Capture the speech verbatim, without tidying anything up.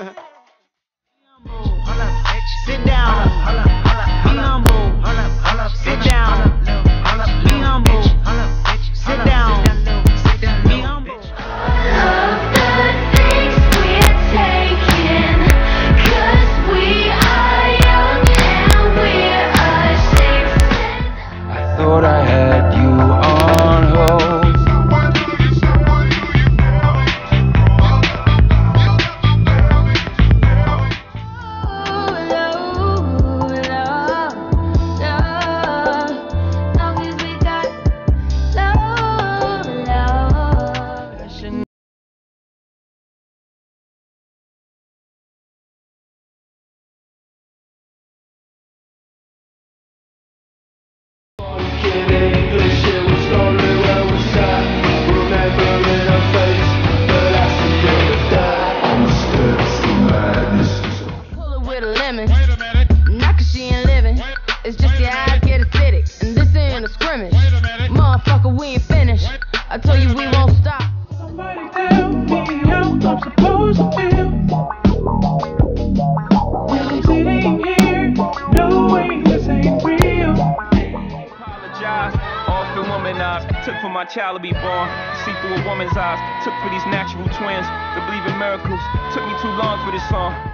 Sit down. Be humble. Sit down. Be humble. Sit down. Be humble. Love the things we're taking, 'cause we are young and we're unsafe. I thought I had you on hold. I told you we won't stop. Somebody tell me how I'm supposed to feel when I'm sitting here knowing this ain't real. Apologize, off the woman eyes. Took for my child to be born. See through a woman's eyes. Took for these natural twins to believe in miracles. Took me too long for this song.